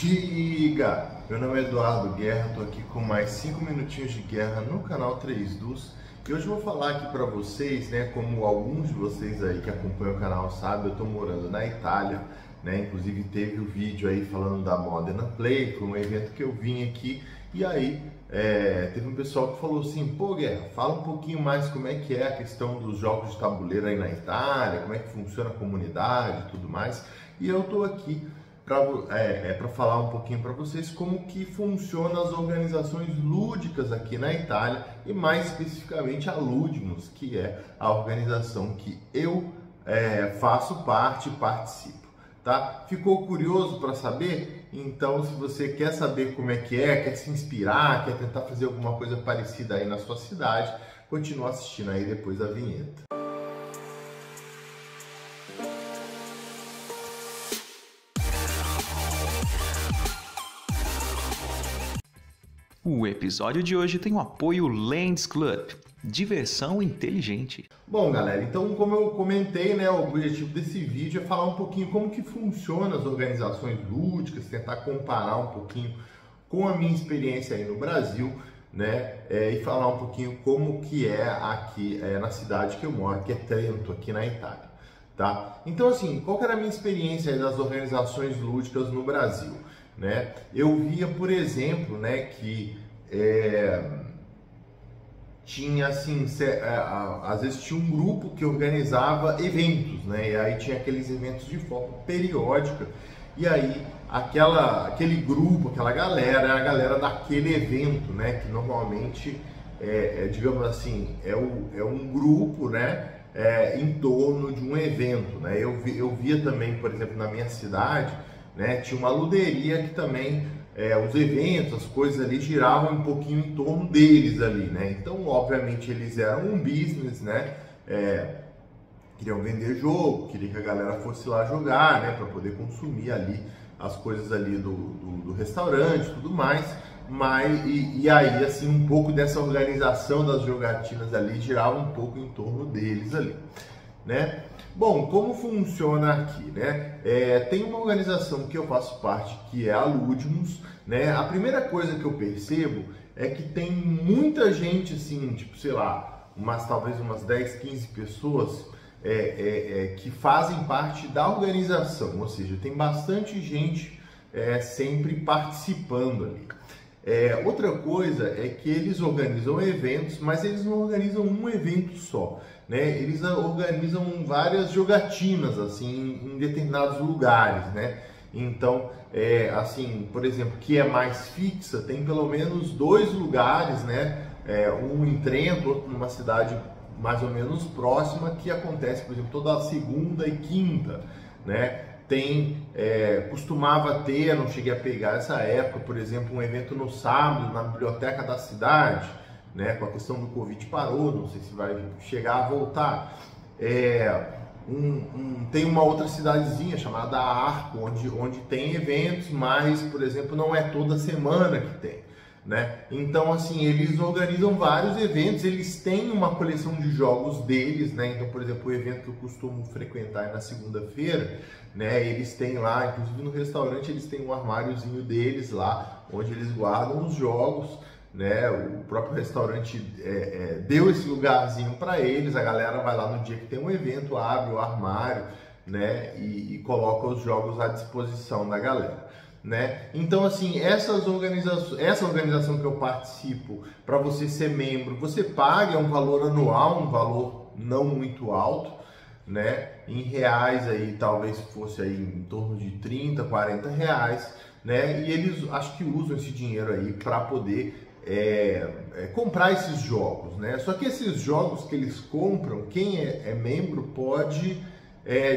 Diga! Meu nome é Eduardo Guerra, estou aqui com mais 5 minutinhos de guerra no canal 3DUS e hoje eu vou falar aqui para vocês, né, como alguns de vocês aí que acompanham o canal sabem, eu estou morando na Itália, né, inclusive teve um vídeo aí falando da Modena Play, foi um evento que eu vim aqui e aí teve um pessoal que falou assim, pô Guerra, fala um pouquinho mais como é que é a questão dos jogos de tabuleiro aí na Itália, como é que funciona a comunidade e tudo mais, e eu estou aqui para falar um pouquinho para vocês como que funcionam as organizações lúdicas aqui na Itália e mais especificamente a Ludimus, que é a organização que eu faço parte e participo, tá? Ficou curioso para saber? Então, se você quer saber como é que é, quer se inspirar, quer tentar fazer alguma coisa parecida aí na sua cidade, continua assistindo aí depois da vinheta. O episódio de hoje tem o apoio Lends Club, diversão inteligente. Bom galera, então como eu comentei, né, o objetivo desse vídeo é falar um pouquinho como que funciona as organizações lúdicas, tentar comparar um pouquinho com a minha experiência aí no Brasil, né, e falar um pouquinho como que é aqui na cidade que eu moro, que é Trento, aqui na Itália, tá? Então assim, qual que era a minha experiência aí das organizações lúdicas no Brasil? Né? Eu via, por exemplo, né, que tinha assim, às vezes tinha um grupo que organizava eventos, né? E aí tinha aqueles eventos de forma periódica. E aí aquele grupo, aquela galera, era a galera daquele evento, né? Que normalmente digamos assim, é um grupo, né? Em torno de um evento, né? Eu via também, por exemplo, na minha cidade. Né? Tinha uma luderia que também os eventos, as coisas ali giravam um pouquinho em torno deles ali, né? Então, obviamente, eles eram um business, né? Queriam vender jogo, queriam que a galera fosse lá jogar, né? Para poder consumir ali as coisas ali do restaurante, tudo mais. Mas e aí, assim, um pouco dessa organização das jogatinas ali girava um pouco em torno deles ali, né? Bom, como funciona aqui, né? Tem uma organização que eu faço parte, que é a Ludimus, né? A primeira coisa que eu percebo é que tem muita gente, assim, tipo, sei lá, talvez umas 10, 15 pessoas que fazem parte da organização, ou seja, tem bastante gente sempre participando ali. Outra coisa é que eles organizam eventos, mas eles não organizam um evento só, né? Eles organizam várias jogatinas assim, em determinados lugares, né? Então, assim, por exemplo, que é mais fixa, tem pelo menos 2 lugares, né? Um em Trento, outro numa cidade mais ou menos próxima, que acontece, por exemplo, toda segunda e quinta, né? Costumava ter, não cheguei a pegar essa época, por exemplo, um evento no sábado na biblioteca da cidade, né? Com a questão do Covid parou, não sei se vai chegar a voltar. Tem uma outra cidadezinha chamada Arco, onde tem eventos, mas, por exemplo, não é toda semana que tem, né? Então, assim, eles organizam vários eventos, eles têm uma coleção de jogos deles, né? Então, por exemplo, o evento que eu costumo frequentar é na segunda-feira, né? Eles têm lá, inclusive no restaurante, eles têm um armáriozinho deles lá, onde eles guardam os jogos, né? O próprio restaurante deu esse lugarzinho para eles, a galera vai lá no dia que tem um evento, abre o armário, né? E coloca os jogos à disposição da galera. Né? Então assim, essa organização que eu participo, para você ser membro, você paga um valor anual, um valor não muito alto, né? Em reais aí talvez fosse aí em torno de 30, 40 reais, né? E eles acho que usam esse dinheiro aí para poder comprar esses jogos, né? Só que esses jogos que eles compram, quem é membro pode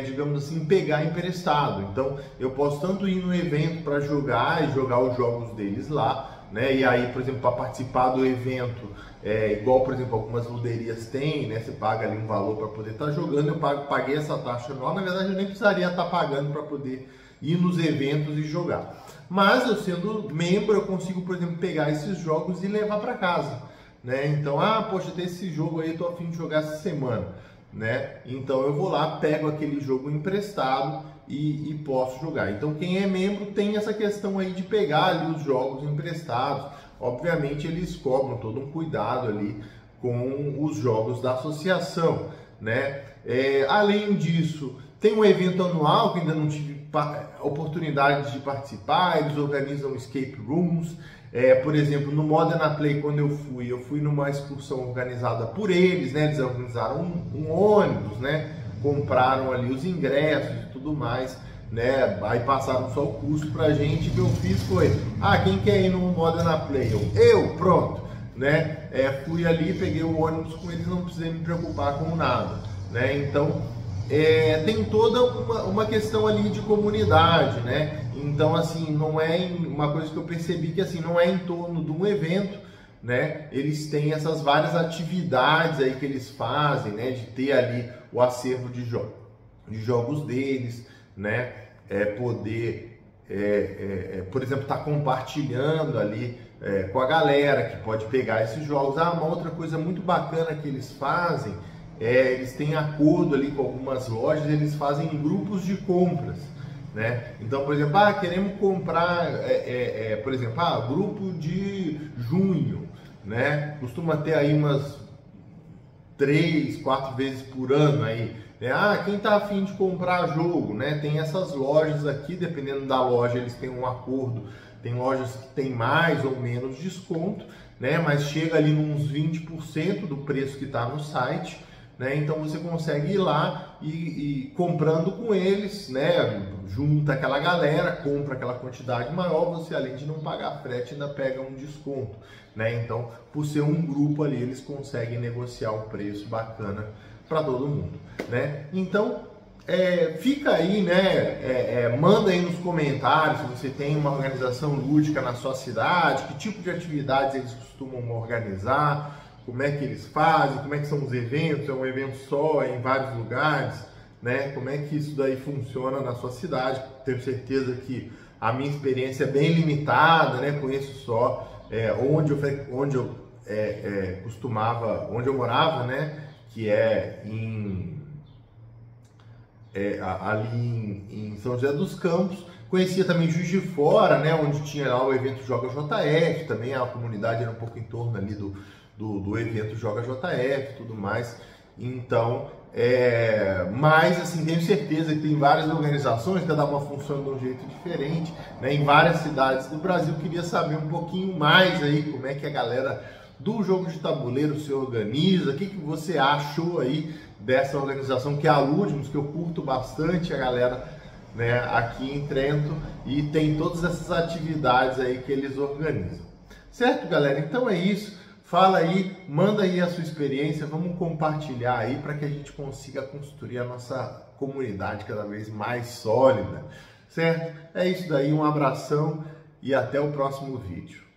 digamos assim, pegar emprestado. Então, eu posso tanto ir no evento para jogar e jogar os jogos deles lá, né? E aí, por exemplo, para participar do evento, igual, por exemplo, algumas luderias têm, né? Você paga ali um valor para poder estar jogando. Eu paguei essa taxa anual. Na verdade, eu nem precisaria estar pagando para poder ir nos eventos e jogar. Mas, eu sendo membro, eu consigo, por exemplo, pegar esses jogos e levar para casa, né? Então, poxa, tem esse jogo aí, tô a fim de jogar essa semana. Né? Então eu vou lá, pego aquele jogo emprestado e posso jogar. Então quem é membro tem essa questão aí de pegar ali os jogos emprestados. Obviamente eles cobram todo um cuidado ali com os jogos da associação, né? Além disso, tem um evento anual que ainda não tive oportunidade de participar. Eles organizam escape rooms. Por exemplo, no Modena Play, quando eu fui numa excursão organizada por eles, né? Eles organizaram um ônibus, né? Compraram ali os ingressos e tudo mais, né? Aí passaram só o custo pra gente. O que eu fiz foi, quem quer ir no Modena Play? Eu, pronto, né? Fui ali, peguei o ônibus com eles, não precisei me preocupar com nada, né? Então, tem toda uma questão ali de comunidade, né? Então, assim, não é uma coisa que eu percebi, que assim, não é em torno de um evento, né? Eles têm essas várias atividades aí que eles fazem, né? De ter ali o acervo de jogos deles, né? Por exemplo, tá compartilhando ali com a galera que pode pegar esses jogos. Uma outra coisa muito bacana que eles fazem é, eles têm acordo ali com algumas lojas, eles fazem grupos de compras, né? Então, por exemplo, queremos comprar, por exemplo, grupo de junho, né? Costuma ter aí umas 3, 4 vezes por ano aí, né? Quem tá afim de comprar jogo, né? Tem essas lojas aqui, dependendo da loja, eles têm um acordo. Tem lojas que tem mais ou menos desconto, né? Mas chega ali uns 20% do preço que tá no site. Então você consegue ir lá e comprando com eles, né? Junta aquela galera, compra aquela quantidade maior, você além de não pagar frete ainda pega um desconto, né? Então, por ser um grupo ali, eles conseguem negociar um preço bacana para todo mundo, né? Então, fica aí, né? Manda aí nos comentários se você tem uma organização lúdica na sua cidade, que tipo de atividades eles costumam organizar, como é que eles fazem, como é que são os eventos, é um evento só, em vários lugares, né? Como é que isso daí funciona na sua cidade. Tenho certeza que a minha experiência é bem limitada, né? Conheço só onde eu morava, né? Que é ali em São José dos Campos. Conhecia também Juiz de Fora, né? Onde tinha lá o evento Joga JF, também a comunidade era um pouco em torno ali do evento Joga JF e tudo mais. Então, mas assim, tenho certeza que tem várias organizações, cada uma funciona de um jeito diferente, né? Em várias cidades do Brasil. Queria saber um pouquinho mais aí como é que a galera do jogo de tabuleiro se organiza, o que você achou aí dessa organização que é a Ludimus, que eu curto bastante a galera, né, aqui em Trento, e tem todas essas atividades aí que eles organizam. Certo, galera? Então é isso. Fala aí, manda aí a sua experiência, vamos compartilhar aí para que a gente consiga construir a nossa comunidade cada vez mais sólida, certo? É isso daí, um abração e até o próximo vídeo.